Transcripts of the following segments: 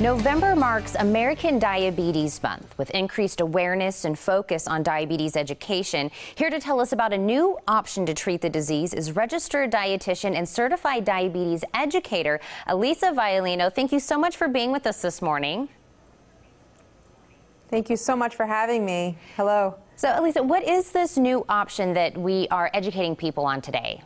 November marks American Diabetes Month with increased awareness and focus on diabetes education. Here to tell us about a new option to treat the disease is registered dietitian and certified diabetes educator, Elisa Violino. Thank you so much for being with us this morning. Thank you so much for having me. Hello. So, Elisa, what is this new option that we are educating people on today?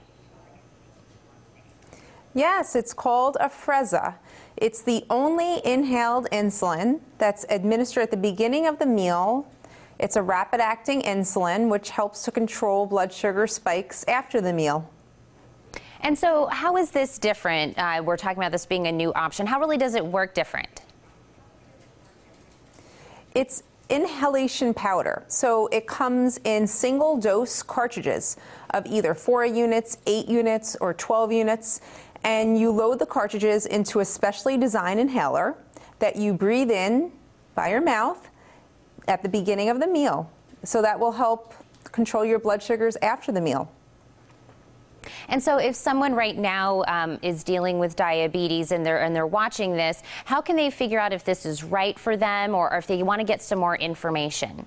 Yes, it's called Afrezza. It's the only inhaled insulin that's administered at the beginning of the meal. It's a rapid-acting insulin which helps to control blood sugar spikes after the meal. And so how is this different? We're talking about this being a new option. How really does it work different? It's inhalation powder, so it comes in single dose cartridges of either 4 units, 8 units, or 12 units. And you load the cartridges into a specially designed inhaler that you breathe in by your mouth at the beginning of the meal. So that will help control your blood sugars after the meal. And so if someone right now is dealing with diabetes and they're watching this, how can they figure out if this is right for them or if they want to get some more information?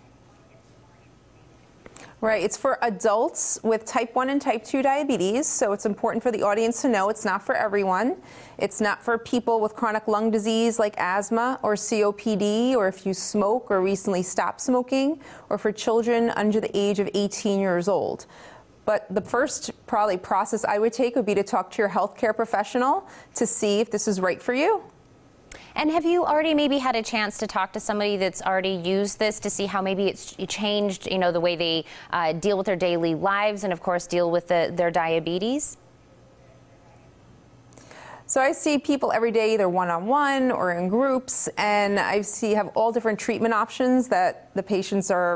Right, it's for adults with type 1 and type 2 diabetes, so it's important for the audience to know it's not for everyone. It's not for people with chronic lung disease like asthma or COPD, or if you smoke or recently stopped smoking, or for children under the age of 18 years old. But the first probably process I would take would be to talk to your healthcare professional to see if this is right for you. And have you already maybe had a chance to talk to somebody that's already used this to see how maybe it's changed, you know, the way they deal with their daily lives and, of course, deal with their diabetes? So I see people every day, either one-on-one or in groups, and I have all different treatment options that the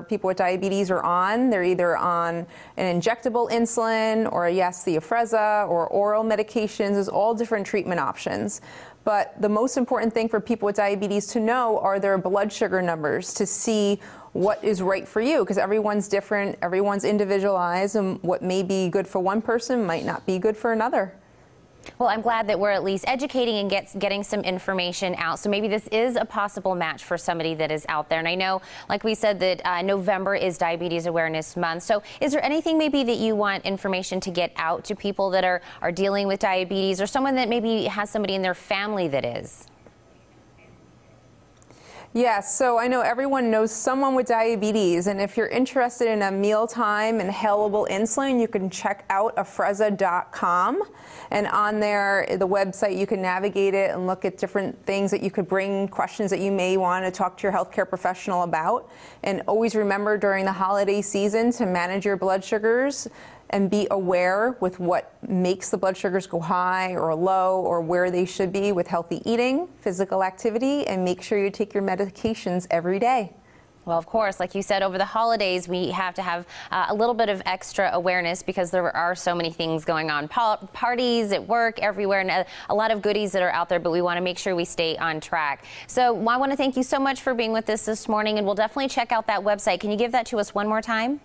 people with diabetes are on. They're either on an injectable insulin or, yes, the Afrezza or oral medications. There's all different treatment options. But the most important thing for people with diabetes to know are their blood sugar numbers to see what is right for you, because everyone's different, everyone's individualized, and what may be good for one person might not be good for another. Well, I'm glad that we're at least educating and getting some information out. So maybe this is a possible match for somebody that is out there. And I know, like we said, that November is Diabetes Awareness Month. So is there anything maybe that you want information to get out to people that are dealing with diabetes, or someone that maybe has somebody in their family that is? Yes, so I know everyone knows someone with diabetes, and if you're interested in a mealtime inhalable insulin, you can check out Afrezza.com, and on there, the website, you can navigate it and look at different things that you could bring, questions that you may want to talk to your healthcare professional about. And always remember during the holiday season to manage your blood sugars and be aware with what makes the blood sugars go high or low or where they should be, with healthy eating, physical activity, and make sure you take your medications every day. Well, of course, like you said, over the holidays, we have to have a little bit of extra awareness because there are so many things going on, parties, at work, everywhere, and a lot of goodies that are out there, but we want to make sure we stay on track. So I want to thank you so much for being with us this morning, and we'll definitely check out that website. Can you give that to us one more time?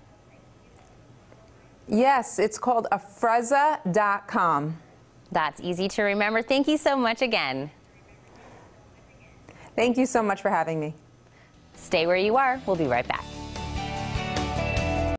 Yes, it's called Afrezza.com. That's easy to remember. Thank you so much again. Thank you so much for having me. Stay where you are. We'll be right back.